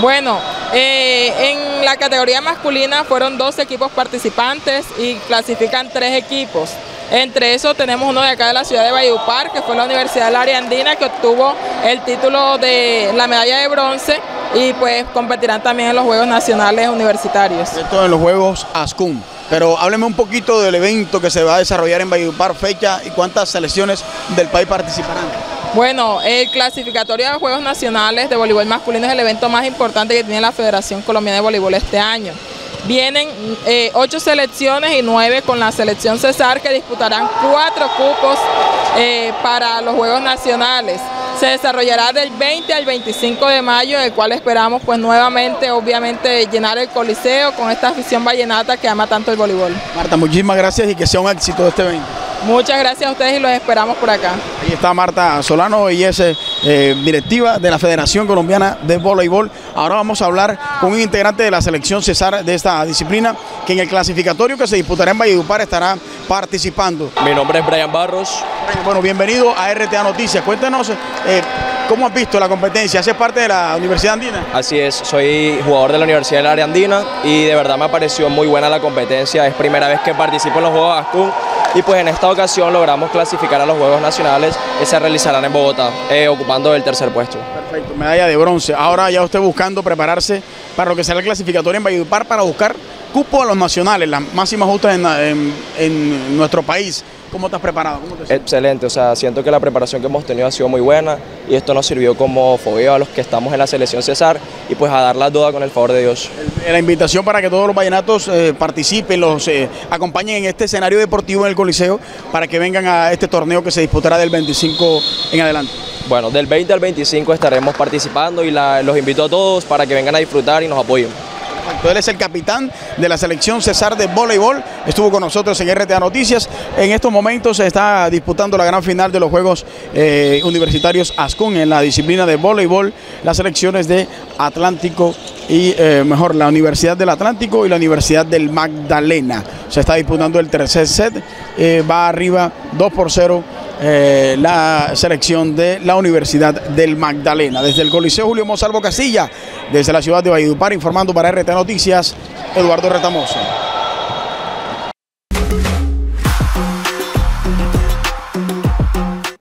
Bueno, en la categoría masculina fueron 12 equipos participantes y clasifican 3 equipos. Entre esos tenemos uno de acá de la ciudad de Valledupar, que fue la Universidad del Área Andina, que obtuvo el título de la medalla de bronce y pues competirán también en los Juegos Nacionales Universitarios. Esto en los Juegos ASCUM. Pero hábleme un poquito del evento que se va a desarrollar en Valledupar, fecha y cuántas selecciones del país participarán. Bueno, el clasificatorio de Juegos Nacionales de Voleibol Masculino es el evento más importante que tiene la Federación Colombiana de Voleibol este año. Vienen 8 selecciones y 9 con la selección Cesar, que disputarán 4 cupos para los Juegos Nacionales. Se desarrollará del 20 al 25 de mayo, el cual esperamos pues nuevamente, obviamente, llenar el coliseo con esta afición vallenata que ama tanto el voleibol. Marta, muchísimas gracias y que sea un éxito este evento. Muchas gracias a ustedes y los esperamos por acá. Ahí está Marta Solano, y es directiva de la Federación Colombiana de Voleibol. Ahora vamos a hablar con un integrante de la selección Cesar de esta disciplina, que en el clasificatorio que se disputará en Valledupar estará participando. Mi nombre es Brian Barros. Bueno, bienvenido a RTA Noticias. Cuéntanos cómo has visto la competencia. ¿Haces parte de la Universidad Andina? Así es, soy jugador de la Universidad del Área Andina y de verdad me ha parecido muy buena la competencia. Es primera vez que participo en los Juegos Ascun y pues en esta ocasión logramos clasificar a los Juegos Nacionales que se realizarán en Bogotá, ocupando el tercer puesto. Perfecto, medalla de bronce. Ahora ya usted buscando prepararse para lo que será el clasificatorio en Valledupar para buscar cupo a los nacionales, las máximas justas en nuestro país. ¿Cómo estás preparado? ¿Cómo te sientes? Excelente, o sea, siento que la preparación que hemos tenido ha sido muy buena y esto nos sirvió como fogueo a los que estamos en la selección Cesar y pues a dar la duda con el favor de Dios. La invitación para que todos los vallenatos participen, los acompañen en este escenario deportivo en el Coliseo para que vengan a este torneo que se disputará del 25 en adelante. Bueno, del 20 al 25 estaremos participando y los invito a todos para que vengan a disfrutar y nos apoyen. Él es el capitán de la selección Cesar de voleibol, estuvo con nosotros en RTA Noticias. En estos momentos se está disputando la gran final de los Juegos Universitarios Ascun en la disciplina de voleibol. Las selecciones de Atlántico y la Universidad del Atlántico y la Universidad del Magdalena. Se está disputando el tercer set, va arriba 2-0. La selección de la Universidad del Magdalena. Desde el Coliseo Julio Monsalvo Casilla, desde la ciudad de Valledupar, informando para RTA Noticias, Eduardo Retamoso.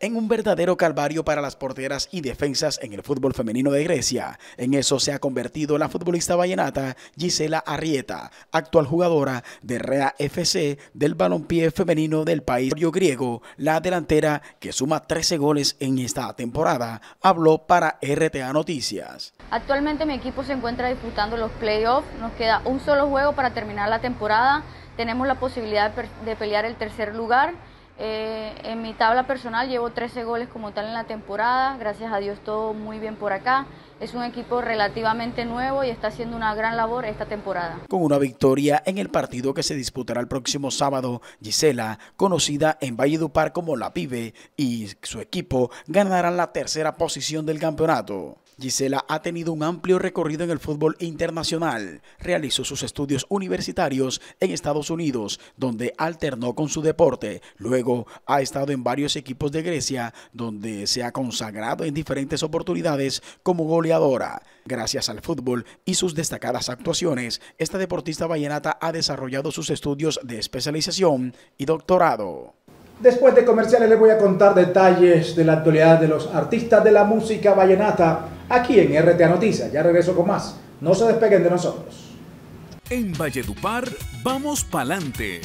En un verdadero calvario para las porteras y defensas en el fútbol femenino de Grecia, en eso se ha convertido la futbolista vallenata Gisela Arrieta, actual jugadora de REA FC del balompié femenino del país griego. La delantera, que suma 13 goles en esta temporada, habló para RTA Noticias. Actualmente mi equipo se encuentra disputando los playoffs, nos queda un solo juego para terminar la temporada, tenemos la posibilidad de pelear el tercer lugar. En mi tabla personal llevo 13 goles como tal en la temporada, gracias a Dios todo muy bien por acá. Es un equipo relativamente nuevo y está haciendo una gran labor esta temporada. Con una victoria en el partido que se disputará el próximo sábado, Gisela, conocida en Valledupar como La Pibe, y su equipo ganarán la tercera posición del campeonato. Gisela ha tenido un amplio recorrido en el fútbol internacional. Realizó sus estudios universitarios en Estados Unidos, donde alternó con su deporte. Luego ha estado en varios equipos de Grecia, donde se ha consagrado en diferentes oportunidades como goleadora. Gracias al fútbol y sus destacadas actuaciones, esta deportista vallenata ha desarrollado sus estudios de especialización y doctorado. Después de comerciales les voy a contar detalles de la actualidad de los artistas de la música vallenata aquí en RTA Noticias. Ya regreso con más. No se despeguen de nosotros. En Valledupar, vamos pa'lante.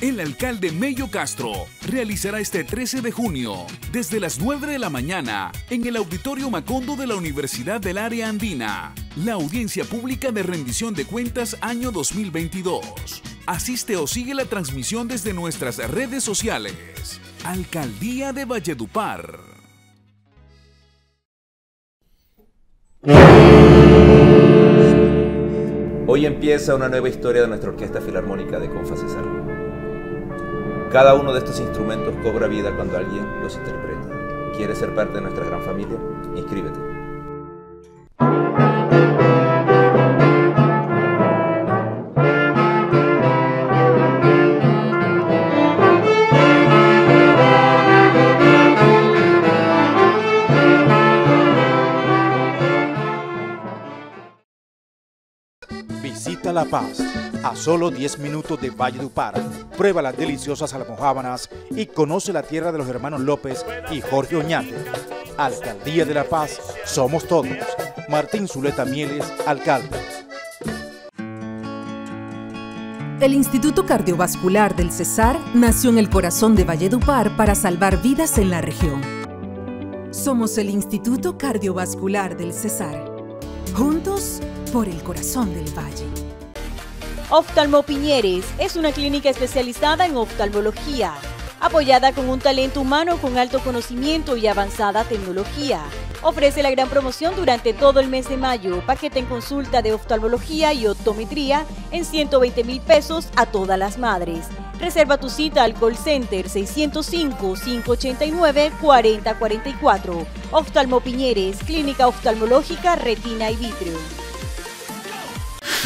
El alcalde Mello Castro realizará este 13 de junio, desde las 9 de la mañana, en el Auditorio Macondo de la Universidad del Área Andina, la audiencia pública de rendición de cuentas año 2022. Asiste o sigue la transmisión desde nuestras redes sociales. Alcaldía de Valledupar. Hoy empieza una nueva historia de nuestra Orquesta Filarmónica de Confacesar. Cada uno de estos instrumentos cobra vida cuando alguien los interpreta. ¿Quieres ser parte de nuestra gran familia? Inscríbete. Visita La Paz, a solo 10 minutos de Valledupar. Prueba las deliciosas almojábanas y conoce la tierra de los hermanos López y Jorge Oñate. Alcaldía de La Paz, somos todos. Martín Zuleta Mieles, alcalde. El Instituto Cardiovascular del Cesar nació en el corazón de Valledupar para salvar vidas en la región. Somos el Instituto Cardiovascular del Cesar, juntos por el corazón del valle. Oftalmo Piñeres es una clínica especializada en oftalmología, apoyada con un talento humano con alto conocimiento y avanzada tecnología. Ofrece la gran promoción durante todo el mes de mayo, paquete en consulta de oftalmología y optometría en 120,000 pesos a todas las madres. Reserva tu cita al call center 605-589-4044. Oftalmo Piñeres, clínica oftalmológica, retina y vitreo.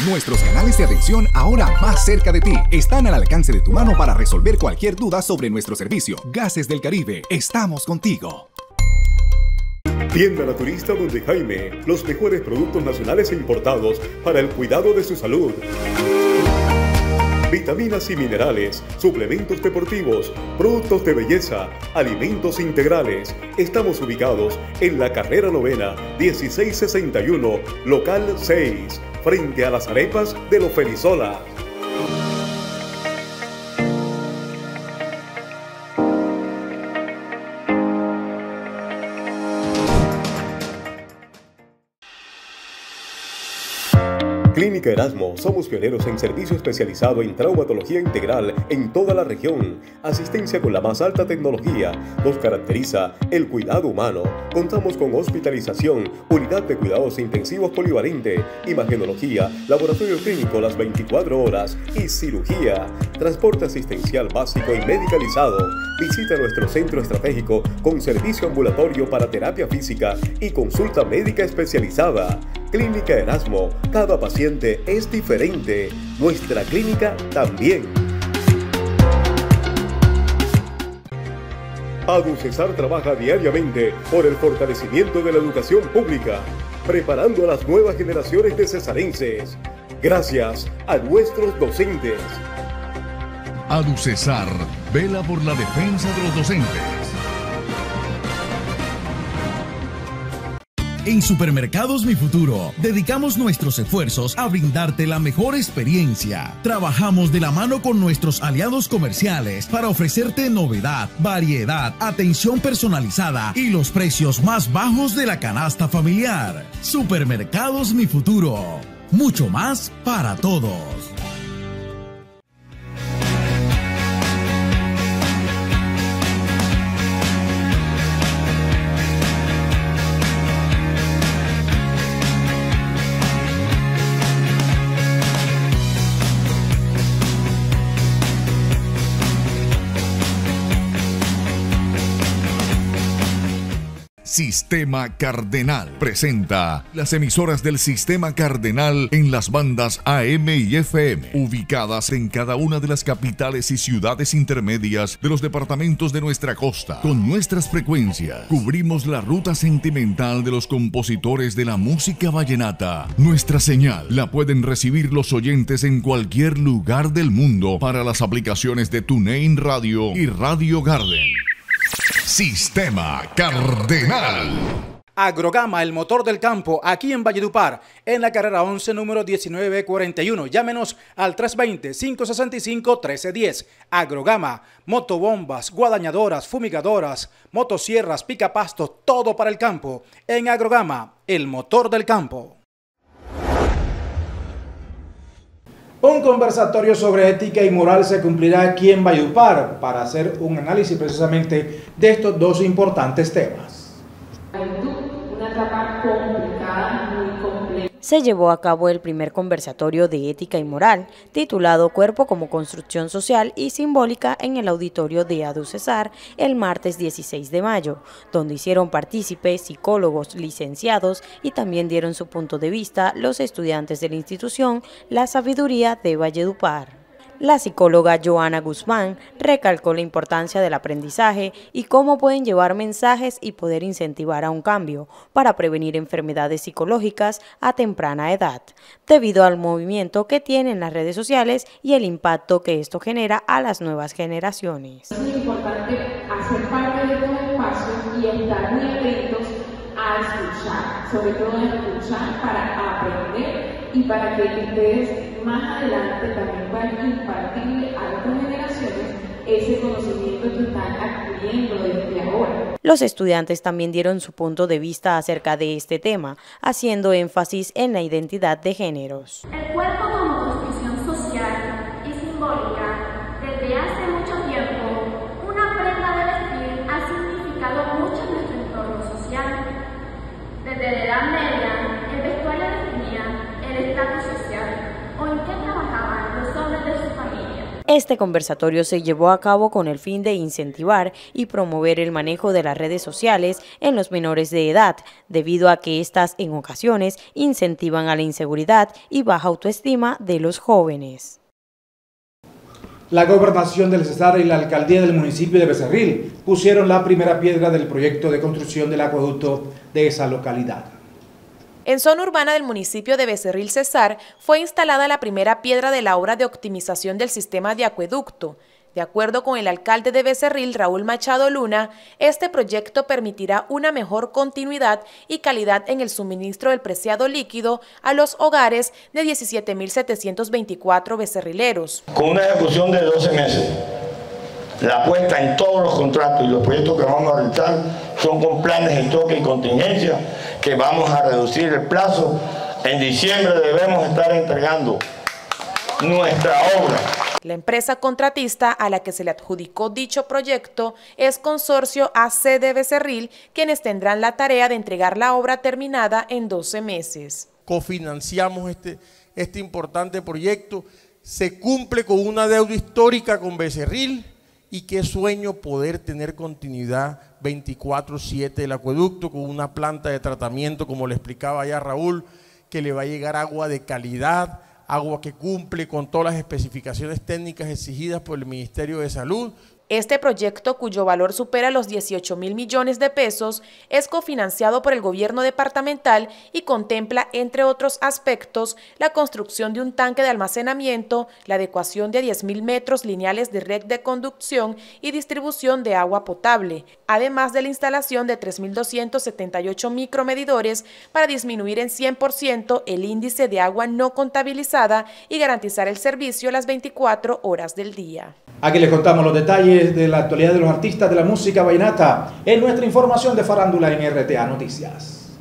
Nuestros canales de atención ahora más cerca de ti están al alcance de tu mano para resolver cualquier duda sobre nuestro servicio. Gases del Caribe, estamos contigo. Tienda Naturista Donde Jaime, los mejores productos nacionales e importados para el cuidado de su salud. Vitaminas y minerales, suplementos deportivos, productos de belleza, alimentos integrales. Estamos ubicados en la carrera novena 1661, local 6, frente a las arepas de Los Felizola. Clínica Erasmo, somos pioneros en servicio especializado en traumatología integral en toda la región. Asistencia con la más alta tecnología. Nos caracteriza el cuidado humano. Contamos con hospitalización, unidad de cuidados intensivos polivalente, imagenología, laboratorio clínico las 24 horas y cirugía. Transporte asistencial básico y medicalizado. Visita nuestro centro estratégico con servicio ambulatorio para terapia física y consulta médica especializada. Clínica Erasmo, cada paciente es diferente, nuestra clínica también. ADUCESAR trabaja diariamente por el fortalecimiento de la educación pública, preparando a las nuevas generaciones de cesarenses, gracias a nuestros docentes. ADUCESAR vela por la defensa de los docentes. En Supermercados Mi Futuro, dedicamos nuestros esfuerzos a brindarte la mejor experiencia. Trabajamos de la mano con nuestros aliados comerciales para ofrecerte novedad, variedad, atención personalizada y los precios más bajos de la canasta familiar. Supermercados Mi Futuro, mucho más para todos. Sistema Cardenal presenta las emisoras del Sistema Cardenal en las bandas AM y FM, ubicadas en cada una de las capitales y ciudades intermedias de los departamentos de nuestra costa. Con nuestras frecuencias, cubrimos la ruta sentimental de los compositores de la música vallenata. Nuestra señal la pueden recibir los oyentes en cualquier lugar del mundo para las aplicaciones de TuneIn Radio y Radio Garden. Sistema Cardenal. Agrogama, el motor del campo, aquí en Valledupar, en la carrera 11, número 1941. Llámenos al 320-565-1310. Agrogama, motobombas, guadañadoras, fumigadoras, motosierras, picapastos, todo para el campo. En Agrogama, el motor del campo. Un conversatorio sobre ética y moral se cumplirá aquí en Valledupar para hacer un análisis precisamente de estos dos importantes temas. Se llevó a cabo el primer conversatorio de ética y moral, titulado Cuerpo como construcción social y simbólica, en el auditorio de ADUCESAR el martes 16 de mayo, donde hicieron partícipes psicólogos, licenciados, y también dieron su punto de vista los estudiantes de la institución La Sabiduría de Valledupar. La psicóloga Joana Guzmán recalcó la importancia del aprendizaje y cómo pueden llevar mensajes y poder incentivar a un cambio para prevenir enfermedades psicológicas a temprana edad, debido al movimiento que tienen las redes sociales y el impacto que esto genera a las nuevas generaciones. Es muy importante hacer parte de los espacios y estar muy atentos a escuchar, sobre todo a escuchar para aprender y para que ustedes más adelante también van a impartir a otras generaciones ese conocimiento que están adquiriendo desde ahora. Los estudiantes también dieron su punto de vista acerca de este tema, haciendo énfasis en la identidad de géneros. El cuerpo como construcción social y simbólica, desde hace mucho tiempo, una prenda de vestir ha significado mucho en nuestro entorno social. Desde la Edad Media, el vestuario definía el estatus social o en qué trabajaban los hombres de su familia. Este conversatorio se llevó a cabo con el fin de incentivar y promover el manejo de las redes sociales en los menores de edad, debido a que estas en ocasiones incentivan a la inseguridad y baja autoestima de los jóvenes. La Gobernación del Cesar y la Alcaldía del municipio de Becerril pusieron la primera piedra del proyecto de construcción del acueducto de esa localidad. En zona urbana del municipio de Becerril Cesar fue instalada la primera piedra de la obra de optimización del sistema de acueducto. De acuerdo con el alcalde de Becerril, Raúl Machado Luna, este proyecto permitirá una mejor continuidad y calidad en el suministro del preciado líquido a los hogares de 17.724 becerrileros. Con una ejecución de 12 meses, la apuesta en todos los contratos y los proyectos que vamos a realizar son con planes de toque y contingencia, que vamos a reducir el plazo. En diciembre debemos estar entregando nuestra obra. La empresa contratista a la que se le adjudicó dicho proyecto es Consorcio AC de Becerril, quienes tendrán la tarea de entregar la obra terminada en 12 meses. Cofinanciamos este importante proyecto, se cumple con una deuda histórica con Becerril y qué sueño poder tener continuidad 24/7 del acueducto con una planta de tratamiento, como le explicaba ya Raúl, que le va a llegar agua de calidad, agua que cumple con todas las especificaciones técnicas exigidas por el Ministerio de Salud. Este proyecto, cuyo valor supera los 18.000 millones de pesos, es cofinanciado por el gobierno departamental y contempla, entre otros aspectos, la construcción de un tanque de almacenamiento, la adecuación de 10.000 metros lineales de red de conducción y distribución de agua potable, además de la instalación de 3.278 micromedidores para disminuir en 100% el índice de agua no contabilizada y garantizar el servicio las 24 horas del día. Aquí les contamos los detalles de la actualidad de los artistas de la música vallenata en nuestra información de farándula en RTA Noticias.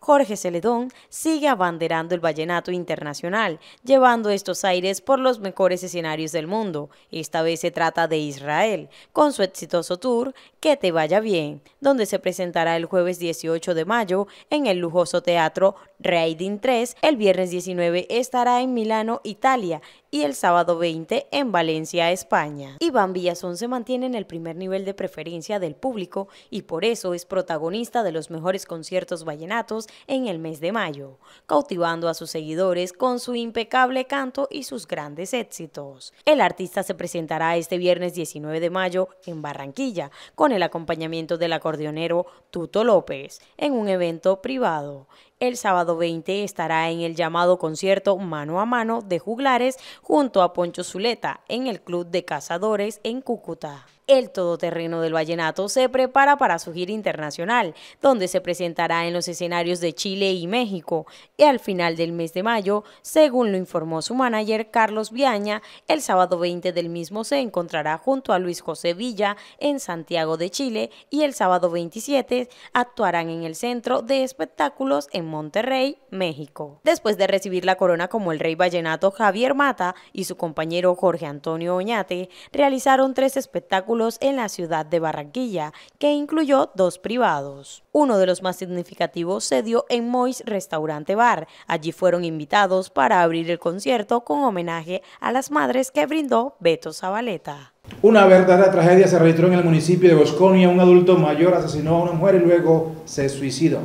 Jorge Celedón sigue abanderando el vallenato internacional, llevando estos aires por los mejores escenarios del mundo. Esta vez se trata de Israel, con su exitoso tour Que Te Vaya Bien, donde se presentará el jueves 18 de mayo en el lujoso teatro Reading 3, el viernes 19 estará en Milano, Italia, y el sábado 20 en Valencia, España. Iván Villazón se mantiene en el primer nivel de preferencia del público y por eso es protagonista de los mejores conciertos vallenatos en el mes de mayo, cautivando a sus seguidores con su impecable canto y sus grandes éxitos. El artista se presentará este viernes 19 de mayo en Barranquilla, con el acompañamiento del acordeonero Tuto López, en un evento privado. El sábado 20 estará en el llamado concierto Mano a Mano de Juglares junto a Poncho Zuleta en el Club de Cazadores en Cúcuta. El todoterreno del vallenato se prepara para su gira internacional, donde se presentará en los escenarios de Chile y México. Y al final del mes de mayo, según lo informó su manager Carlos Viaña, el sábado 20 del mismo se encontrará junto a Luis José Villa en Santiago de Chile y el sábado 27 actuarán en el Centro de Espectáculos en Monterrey, México. Después de recibir la corona como el rey vallenato, Javier Mata y su compañero Jorge Antonio Oñate realizaron 3 espectáculos en la ciudad de Barranquilla, que incluyó 2 privados. Uno de los más significativos se dio en Mois Restaurante Bar. Allí fueron invitados para abrir el concierto con homenaje a las madres que brindó Beto Zabaleta. Una verdadera tragedia se registró en el municipio de Bosconia. Un adulto mayor asesinó a una mujer y luego se suicidó.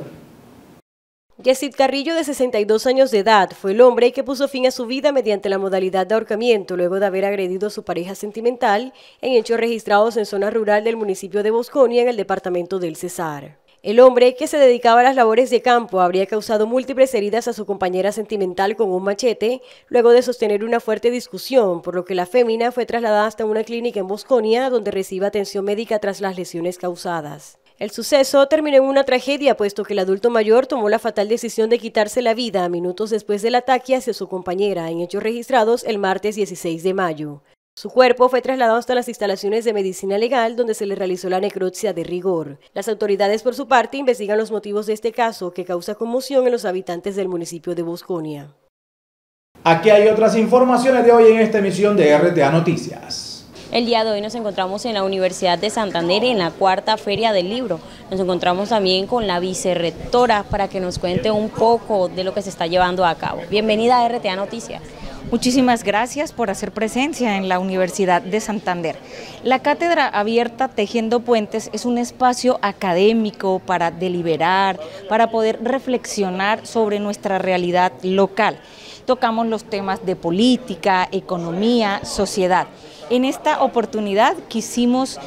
Yesid Carrillo, de 62 años de edad, fue el hombre que puso fin a su vida mediante la modalidad de ahorcamiento luego de haber agredido a su pareja sentimental en hechos registrados en zona rural del municipio de Bosconia, en el departamento del Cesar. El hombre, que se dedicaba a las labores de campo, habría causado múltiples heridas a su compañera sentimental con un machete luego de sostener una fuerte discusión, por lo que la fémina fue trasladada hasta una clínica en Bosconia, donde recibe atención médica tras las lesiones causadas. El suceso terminó en una tragedia, puesto que el adulto mayor tomó la fatal decisión de quitarse la vida minutos después del ataque hacia su compañera, en hechos registrados el martes 16 de mayo. Su cuerpo fue trasladado hasta las instalaciones de medicina legal, donde se le realizó la necropsia de rigor. Las autoridades, por su parte, investigan los motivos de este caso, que causa conmoción en los habitantes del municipio de Bosconia. Aquí hay otras informaciones de hoy en esta emisión de RTA Noticias. El día de hoy nos encontramos en la Universidad de Santander, en la cuarta Feria del Libro. Nos encontramos también con la vicerrectora para que nos cuente un poco de lo que se está llevando a cabo. Bienvenida a RTA Noticias. Muchísimas gracias por hacer presencia en la Universidad de Santander. La Cátedra Abierta Tejiendo Puentes es un espacio académico para deliberar, para poder reflexionar sobre nuestra realidad local. Tocamos los temas de política, economía, sociedad. En esta oportunidad quisimos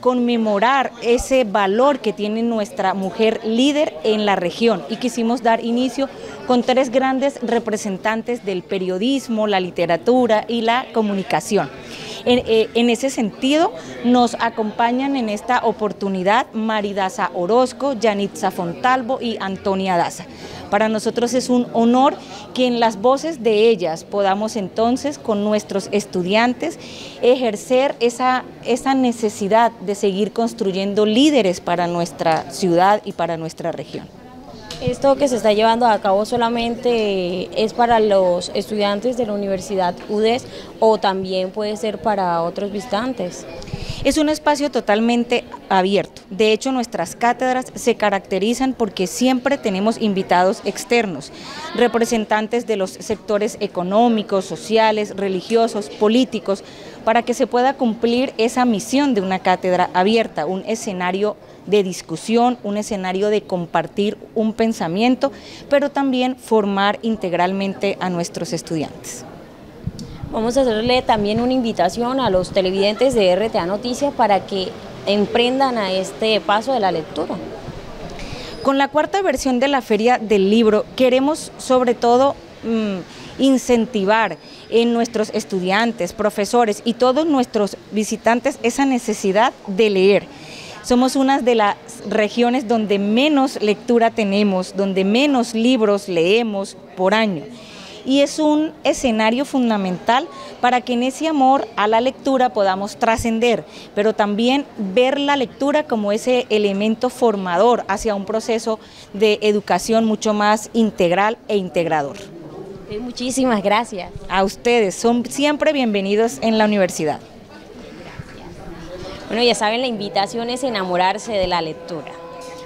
conmemorar ese valor que tiene nuestra mujer líder en la región y quisimos dar inicio con tres grandes representantes del periodismo, la literatura y la comunicación. En ese sentido, nos acompañan en esta oportunidad Maridaza Orozco, Yanitza Fontalvo y Antonia Daza. Para nosotros es un honor que en las voces de ellas podamos entonces con nuestros estudiantes ejercer esa necesidad de seguir construyendo líderes para nuestra ciudad y para nuestra región. Esto que se está llevando a cabo solamente es para los estudiantes de la Universidad UDES o también puede ser para otros visitantes. Es un espacio totalmente abierto. De hecho, nuestras cátedras se caracterizan porque siempre tenemos invitados externos, representantes de los sectores económicos, sociales, religiosos, políticos, para que se pueda cumplir esa misión de una cátedra abierta, un escenario de discusión, un escenario de compartir un pensamiento, pero también formar integralmente a nuestros estudiantes. Vamos a hacerle también una invitación a los televidentes de RTA Noticias para que emprendan a este paso de la lectura. Con la cuarta versión de la Feria del Libro queremos sobre todo incentivar en nuestros estudiantes, profesores y todos nuestros visitantes esa necesidad de leer. Somos una de las regiones donde menos lectura tenemos, donde menos libros leemos por año. Y es un escenario fundamental para que en ese amor a la lectura podamos trascender, pero también ver la lectura como ese elemento formador hacia un proceso de educación mucho más integral e integrador. Muchísimas gracias. A ustedes, son siempre bienvenidos en la universidad. Bueno, ya saben, la invitación es enamorarse de la lectura.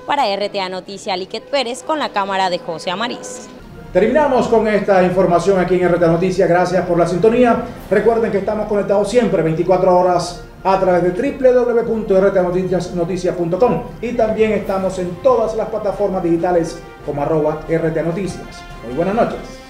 Para RTA Noticias, Liquet Pérez con la cámara de José Amariz. Terminamos con esta información aquí en RTA Noticias. Gracias por la sintonía. Recuerden que estamos conectados siempre 24 horas a través de www.rtanoticias.com y también estamos en todas las plataformas digitales como @RTA Noticias. Muy buenas noches.